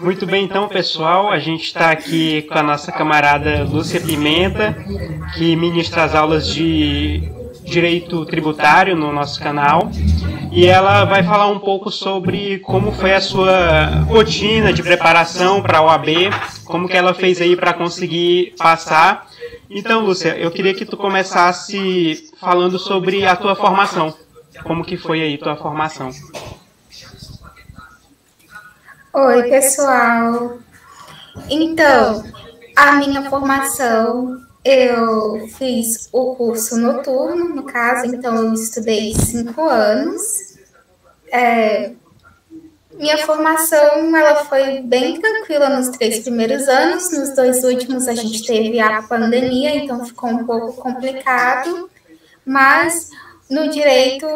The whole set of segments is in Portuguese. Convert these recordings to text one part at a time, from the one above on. Muito bem, então, pessoal, a gente está aqui com a nossa camarada Lúcia Pimenta, que ministra as aulas de Direito Tributário no nosso canal, e ela vai falar um pouco sobre como foi a sua rotina de preparação para a OAB, como que ela fez aí para conseguir passar. Então, Lúcia, eu queria que tu começasse falando sobre a tua formação, como que foi aí tua formação. Oi, pessoal. Então, a minha formação, eu fiz o curso noturno, no caso, então eu estudei 5 anos. Minha formação, ela foi bem tranquila nos 3 primeiros anos, nos 2 últimos a gente teve a pandemia, então ficou um pouco complicado, mas no direito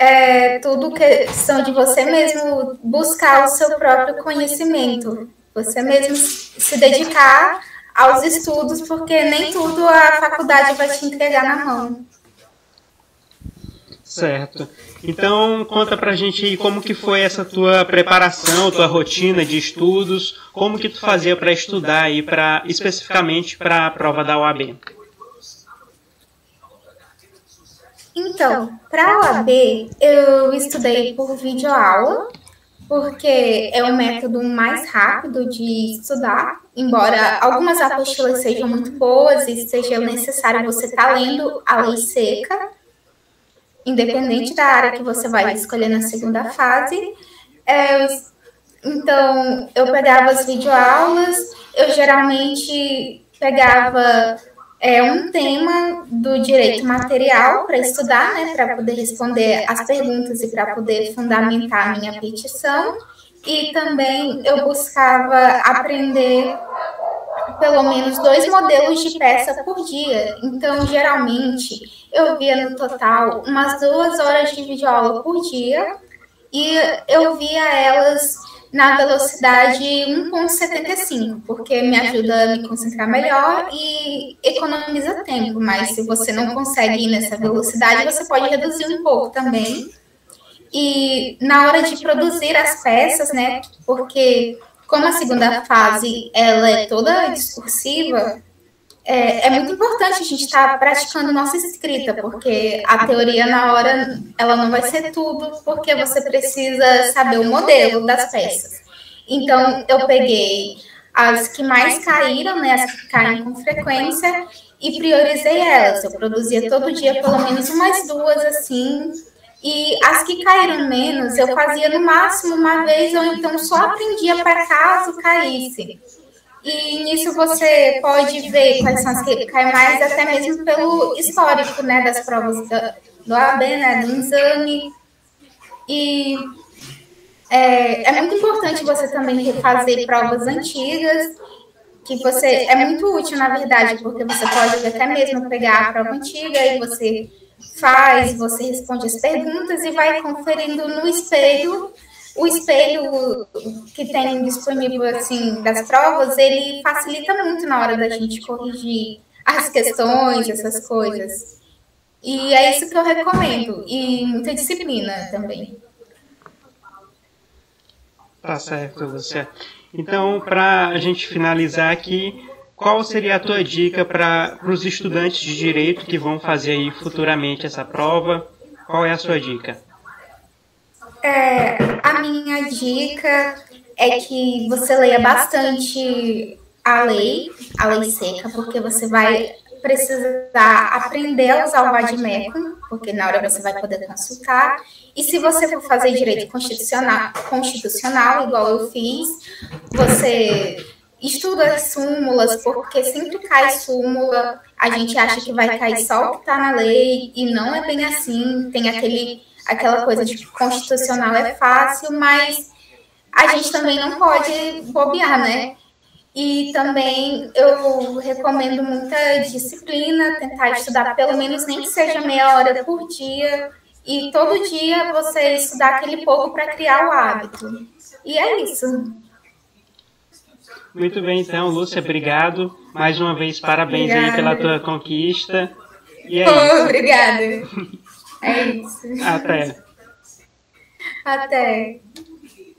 é tudo questão de você mesmo buscar o seu próprio conhecimento, você mesmo se dedicar aos estudos, porque nem tudo a faculdade vai te entregar na mão. Certo. Então, conta pra gente aí como que foi essa tua preparação, tua rotina de estudos, como que tu fazia para estudar aí, especificamente para a prova da OAB. Então, para a OAB, eu estudei por videoaula, porque é o método mais rápido de estudar, embora algumas apostilas sejam muito boas e seja necessário você estar lendo a lei seca, independente da área que você vai escolher na segunda fase. Então, eu pegava as videoaulas, eu geralmente pegava um tema do direito material para estudar, né, para poder responder as perguntas e para poder fundamentar a minha petição. E também eu buscava aprender pelo menos 2 modelos de peça por dia. Então, geralmente, eu via no total umas 2 horas de videoaula por dia e eu via elas na velocidade 1.75, porque me ajuda a me concentrar melhor e economiza tempo, mas se você não consegue ir nessa velocidade, você pode reduzir um pouco também. E na hora de produzir as peças, né, porque como a segunda fase ela é toda discursiva, é muito importante a gente estar praticando nossa escrita, porque a teoria na hora ela não vai ser tudo, porque você precisa saber o modelo das peças. Então, eu peguei as que mais caíram, né, as que caem com frequência, e priorizei elas. Eu produzia todo dia pelo menos umas 2, assim, e as que caíram menos, eu fazia no máximo uma vez, ou então só aprendia para caso caísse. E nisso você pode ver quais são as que caem mais, até mesmo pelo histórico, né, das provas do OAB, né, do exame. E é muito importante você também refazer provas antigas, que você é muito útil, na verdade, porque você pode até mesmo pegar a prova antiga e você faz, você responde as perguntas e vai conferindo no espelho. O espelho que tem disponível, assim, das provas, ele facilita muito na hora da gente corrigir as questões, essas coisas. E é isso que eu recomendo. E muita disciplina também. Tá certo, Lúcia. Então, para a gente finalizar aqui, qual seria a tua dica para os estudantes de direito que vão fazer aí futuramente essa prova? Qual é a sua dica? A minha dica é que você leia bastante a lei seca, porque você vai precisar aprender a usar o admeco, porque na hora você vai poder consultar. E se você for fazer direito constitucional igual eu fiz, você estuda as súmulas, porque sempre cai súmula, a gente acha que vai cair só o que está na lei, e não é bem assim, tem aquela coisa de que constitucional é fácil, mas a gente também não pode bobear, né? E também eu recomendo muita disciplina, tentar estudar pelo menos nem que seja meia hora por dia, e todo dia você estudar aquele pouco para criar o hábito. E é isso. Muito bem, então, Lúcia, obrigado. Mais uma vez, parabéns aí pela tua conquista. E é isso. Obrigada. É isso. Até. Até.